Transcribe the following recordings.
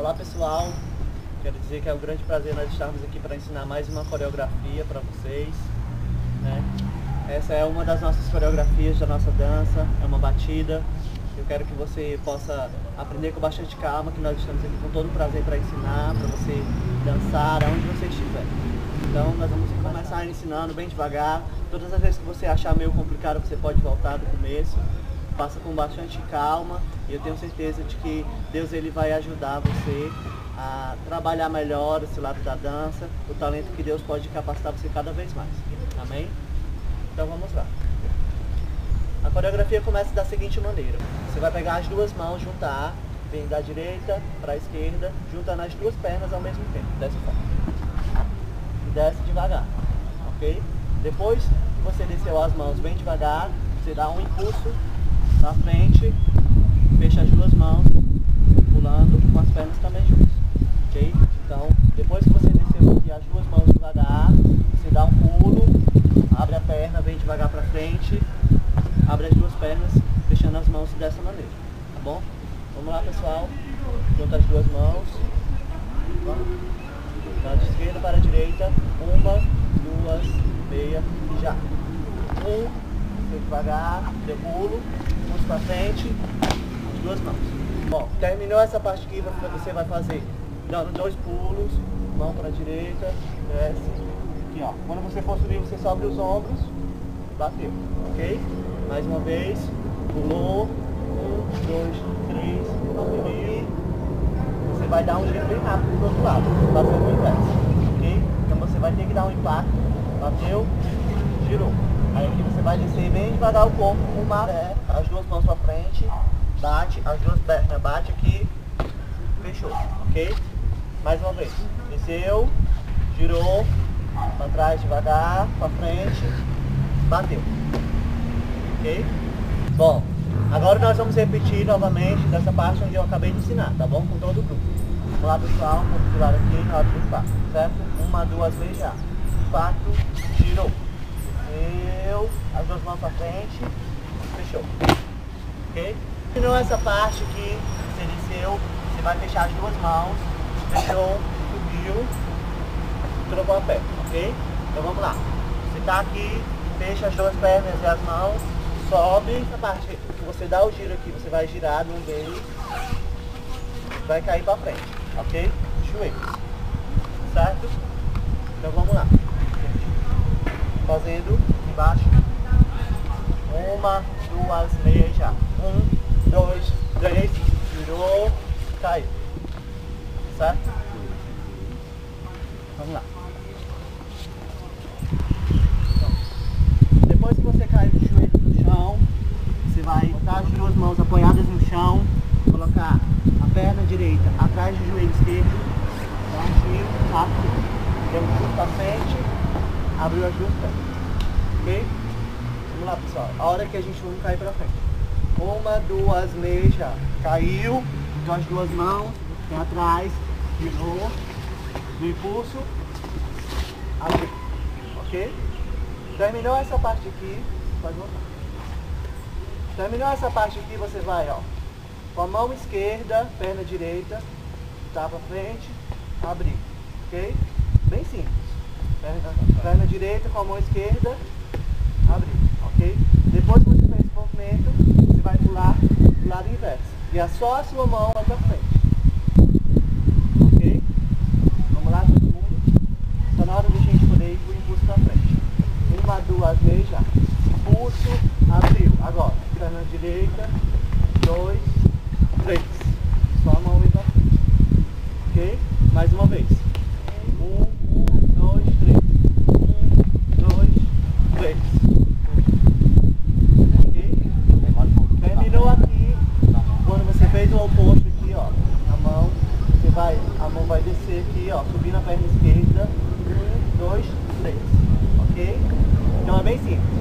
Olá pessoal, quero dizer que é um grande prazer nós estarmos aqui para ensinar mais uma coreografia para vocês, né? Essa é uma das nossas coreografias da nossa dança, é uma batida. Eu quero que você possa aprender com bastante calma, que nós estamos aqui com todo o prazer para ensinar, para você dançar aonde você estiver. Então nós vamos começar ensinando bem devagar. Todas as vezes que você achar meio complicado, você pode voltar do começo. Faça com bastante calma e eu tenho certeza de que Deus ele vai ajudar você a trabalhar melhor esse lado da dança, o talento que Deus pode capacitar você cada vez mais. Amém? Então vamos lá. A coreografia começa da seguinte maneira. Você vai pegar as duas mãos, juntar, vem da direita para a esquerda, juntando as duas pernas ao mesmo tempo, dessa forma. E desce devagar, ok? Depois que você desceu as mãos bem devagar, você dá um impulso na frente, fecha as duas mãos, pulando com as pernas também juntas, ok? Então, depois que você desceu aqui as duas mãos devagar, você dá um pulo, abre a perna, vem devagar pra frente, abre as duas pernas, fechando as mãos dessa maneira, tá bom? Vamos lá, pessoal, junta as duas mãos, tá? De esquerda para a direita, uma, duas, meia, já. Um, vem devagar, deu pulo, para frente, as duas mãos. Bom, terminou essa parte aqui, você vai fazer dando dois pulos, mão para a direita, desce, aqui ó. Quando você for subir, você sobe os ombros, bateu, ok? Mais uma vez, pulou, um, dois, três, e você vai dar um giro bem rápido do outro lado, bateu no inverso, ok? Então você vai ter que dar um impacto, bateu, girou. Aí aqui você vai descer bem devagar o corpo, as duas mãos pra frente, bate, as duas pernas, bate aqui, fechou, ok? Mais uma vez, desceu, girou, pra trás devagar, pra frente, bateu, ok? Bom, agora nós vamos repetir novamente dessa parte onde eu acabei de ensinar, tá bom? Com todo o grupo. Vamos lá pessoal, vamos pular aqui, na hora do impacto, certo? Uma, duas vezes já, impacto, girou. As duas mãos pra frente, fechou, ok? Terminou essa parte aqui, você desceu, você vai fechar as duas mãos, fechou, subiu, trocou a perna, ok? Então vamos lá, você tá aqui, fecha as duas pernas e as mãos, sobe, na parte que você dá o giro aqui, você vai girar no meio, vai cair pra frente, ok? Joelhos, certo? Então vamos lá. Fazendo embaixo, uma, duas, meia já, um, dois, três, girou, caiu, certo? Vamos lá. Então, depois que você cair de joelho no chão, você vai botar as duas mãos apoiadas no chão, colocar a perna direita atrás do joelho esquerdo, dá um giro rápido, deu um pulo pra frente, abriu as duas pernas, ok? Vamos lá pessoal, a hora que a gente vai cair pra frente. Uma, duas, meia já. Caiu, com as duas mãos, vem atrás, girou, no impulso, abriu, ok? Terminou essa parte aqui, pode voltar. Terminou essa parte aqui, você vai ó, com a mão esquerda, perna direita, tá pra frente, abrir, ok? Bem simples. Perna direita com a mão esquerda, abrir, ok? Depois que você fez esse movimento, você vai pular do lado inverso. E é só a sua mão lá pra frente, ok? Vamos lá todo mundo? Está na hora de a gente poder ir com o impulso pra frente. Uma, duas, três já. Impulso, abriu. Agora, perna direita, dois, três. Só a mão ir pra frente, ok? Mais uma vez.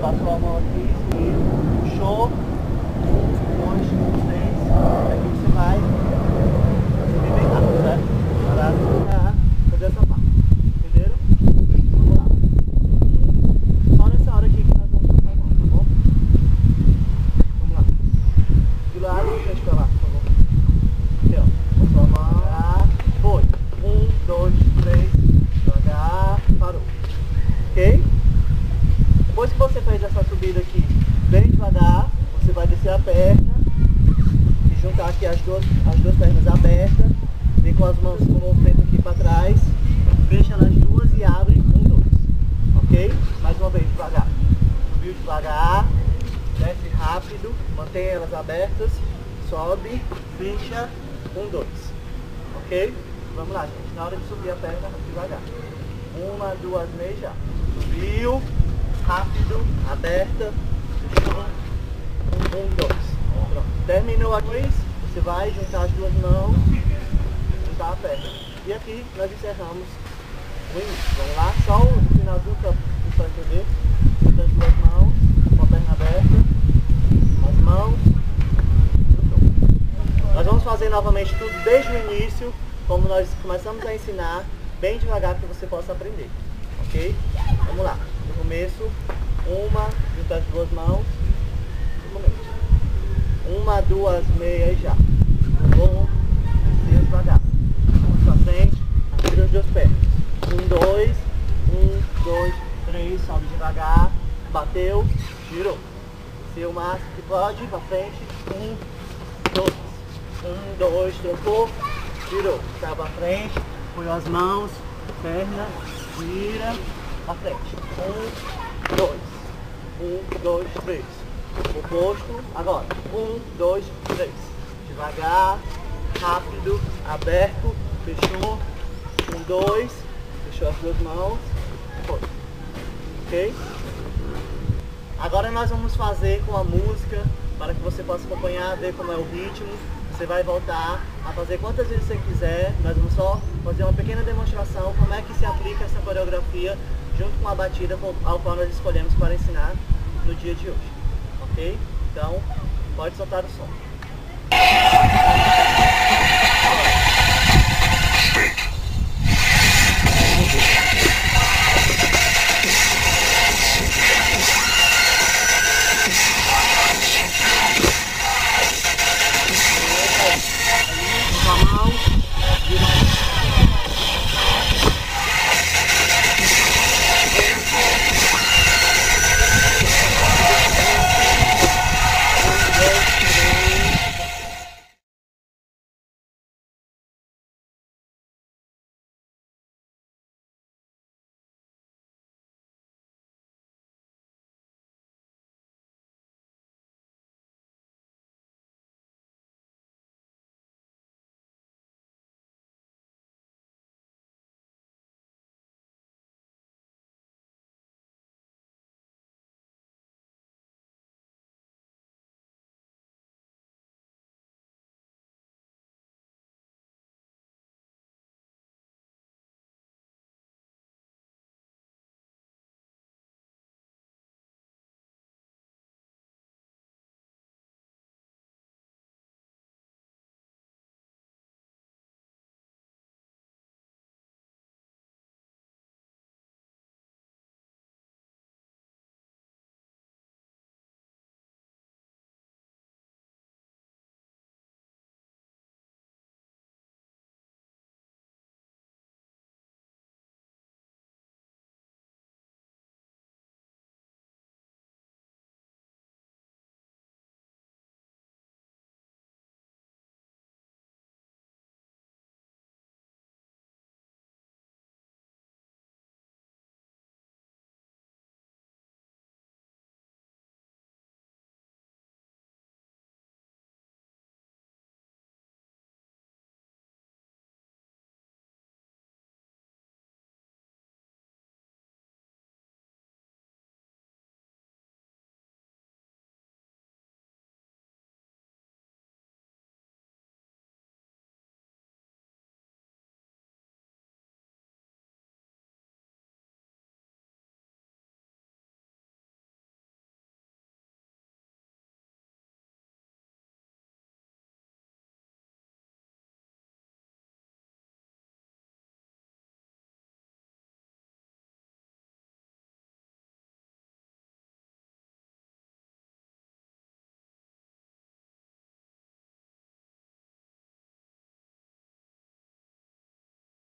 Passou a mão aqui, subiu, puxou, um, dois, três, aqui você vai subir bem rápido, certo? Para fazer essa parte, entenderam? Vamos lá. Só nessa hora aqui que nós vamos passar a mão, tá bom? Vamos lá. De lado, deixa pra lá, por favor. Aqui ó, passou a mão, aqui a perna, e juntar aqui as duas pernas abertas, vem com as mãos com o movimento aqui para trás, fecha nas duas e abre um, dois, ok? Mais uma vez, devagar, subiu devagar, desce rápido, mantém elas abertas, sobe, fecha, um, dois, ok? Vamos lá, gente, na hora de subir a perna, devagar, uma, duas, três, já, subiu, rápido, aberta, um, dois. Pronto. Terminou aqui, você vai juntar as duas mãos, juntar a perna. E aqui nós encerramos o início. Vamos lá, só o final do campo para entender. Junta as duas mãos, com a perna aberta, as mãos. Nós vamos fazer novamente tudo desde o início, como nós começamos a ensinar, bem devagar para que você possa aprender. Ok? Vamos lá. No começo, uma, junta as duas mãos. Uma, duas, meia e já. Um, desce devagar. Vamos pra frente, abre os dois pés. Um, dois, três, sobe devagar. Bateu, girou. Desceu o máximo que pode, pra frente. Um, dois, trocou, girou. Sai pra frente, põe as mãos, perna, gira, pra frente. Um, dois. Um, dois, três. Oposto, agora, um, dois, três, devagar, rápido, aberto, fechou, um, dois, fechou as duas mãos, foi, ok? Agora nós vamos fazer com a música, para que você possa acompanhar, ver como é o ritmo, você vai voltar a fazer quantas vezes você quiser, nós vamos só fazer uma pequena demonstração, como é que se aplica essa coreografia, junto com a batida ao qual nós escolhemos para ensinar no dia de hoje. Então, pode soltar o som.